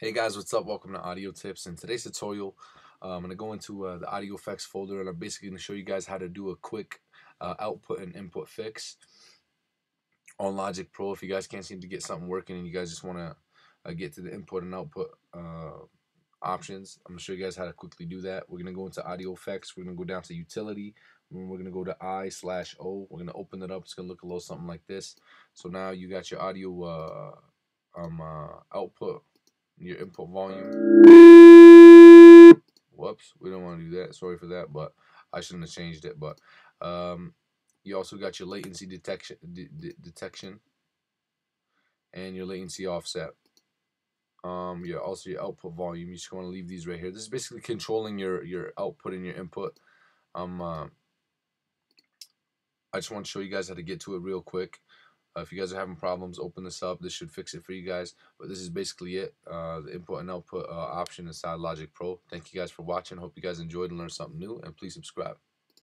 Hey guys, what's up? Welcome to Audio Tips. In today's tutorial, I'm going to go into the audio effects folder, and I'm basically going to show you guys how to do a quick output and input fix on Logic Pro. If you guys can't seem to get something working and you guys just want to get to the input and output options, I'm going to show you guys how to quickly do that. We're going to go into audio effects. We're going to go down to utility. We're going to go to I/O. We're going to open it up. It's going to look a little something like this. So now you got your audio output. Your input volume. Whoops, we don't want to do that. Sorry for that, but I shouldn't have changed it. But you also got your latency detection, and your latency offset. Also your output volume. You just want to leave these right here. This is basically controlling your output and your input. I just want to show you guys how to get to it real quick. If you guys are having problems, open this up. This should fix it for you guys. But this is basically it, the input and output option inside Logic Pro. Thank you guys for watching. Hope you guys enjoyed and learned something new. And please subscribe.